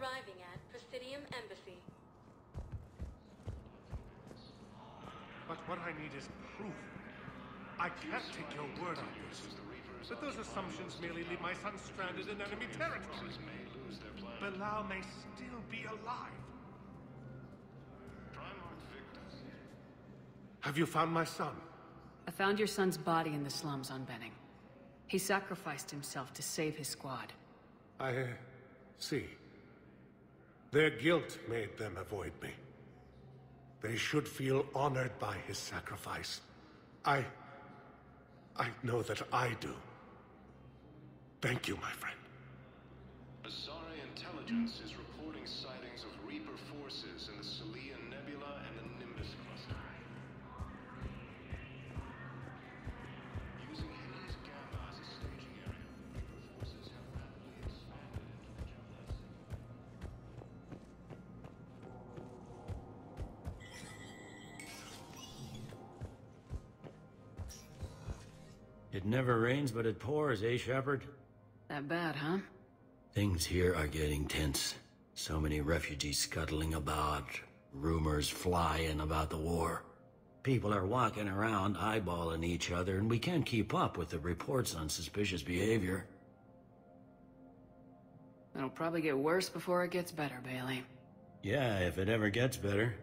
arriving at Presidium Embassy. But what I need is proof. I can't take your word on this. But those assumptions merely leave my son stranded in enemy territory. Bilal may still be alive. Have you found my son? I found your son's body in the slums on Benning. He sacrificed himself to save his squad. I see. Their guilt made them avoid me. They should feel honored by his sacrifice. I know that I do. Thank you, my friend. Asari Intelligence is reporting sightings of Reaper forces in the Celeian Nebula and the Nimbus Cluster. Using Helios Gamma as a staging area, Reaper forces have rapidly expanded into the Jem'Had's. It never rains, but it pours, eh, Shepard? That bad, huh? Things here are getting tense. So many refugees scuttling about, rumors flying about the war. People are walking around eyeballing each other, and we can't keep up with the reports on suspicious behavior. It'll probably get worse before it gets better, Bailey. Yeah, if it ever gets better.